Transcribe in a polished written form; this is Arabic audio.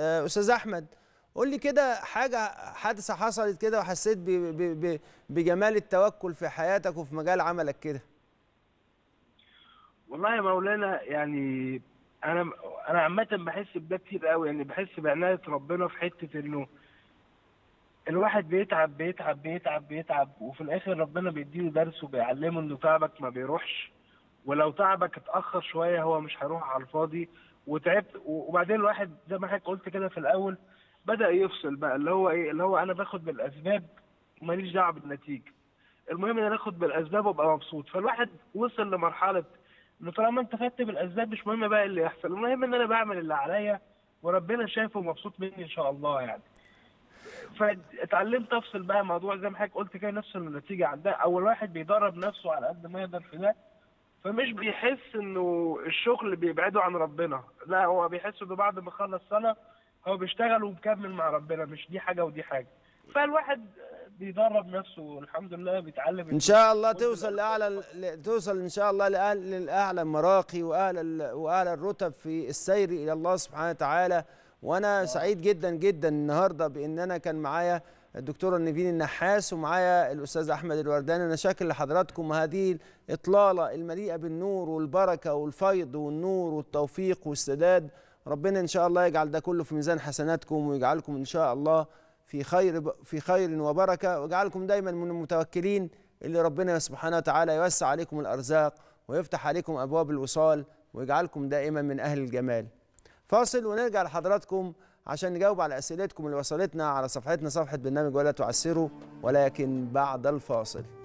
استاذ احمد قول لي كده حاجه حادثه حصلت كده وحسيت بجمال التوكل في حياتك وفي مجال عملك كده. والله يا مولانا يعني انا عامه بحس بده كتير قوي، يعني بحس بعنايه ربنا في حته انه الواحد بيتعب بيتعب بيتعب بيتعب وفي الاخر ربنا بيديله درس وبيعلمه انه تعبك ما بيروحش، ولو تعبك اتاخر شويه هو مش هيروح على الفاضي وتعبت. وبعدين الواحد زي ما حضرتك قلت كده في الاول بدا يفصل بقى، اللي هو ايه، اللي هو انا باخد بالاسباب وماليش دعوه بالنتيجه، المهم ان انا اخد بالاسباب وابقى مبسوط. فالواحد وصل لمرحله انه طالما انت خدت بالاسباب مش مهم بقى اللي يحصل، المهم ان انا بعمل اللي عليا وربنا شايفه ومبسوط مني ان شاء الله يعني. فاتعلمت افصل بقى موضوع زي ما حضرتك قلت كده نفصل النتيجه عن ده، او الواحد بيدرب نفسه على قد ما يقدر في ده فمش بيحس انه الشغل بيبعده عن ربنا، لا هو بيحس انه بعد ما خلص سنه هو بيشتغل ومكمل مع ربنا، مش دي حاجه ودي حاجه. فالواحد بيدرب نفسه والحمد لله بيتعلم ان شاء الله توصل لاعلى، توصل ان شاء الله لاعلى المراقي واعلى الرتب في السير الى الله سبحانه وتعالى. وانا سعيد جدا جدا النهارده بان انا كان معايا الدكتوره نيفين النحاس ومعايا الاستاذ احمد الورداني. انا شاكر لحضراتكم هذه الاطلاله المليئه بالنور والبركه والفيض والنور والتوفيق والسداد. ربنا ان شاء الله يجعل ده كله في ميزان حسناتكم ويجعلكم ان شاء الله في خير وبركه، ويجعلكم دايما من المتوكلين اللي ربنا سبحانه وتعالى يوسع عليكم الارزاق ويفتح عليكم ابواب الوصال ويجعلكم دائما من اهل الجمال. فاصل ونرجع لحضراتكم عشان نجاوب على اسئلتكم اللي وصلتنا على صفحتنا، صفحه برنامج ولا تعسروا، ولكن بعد الفاصل.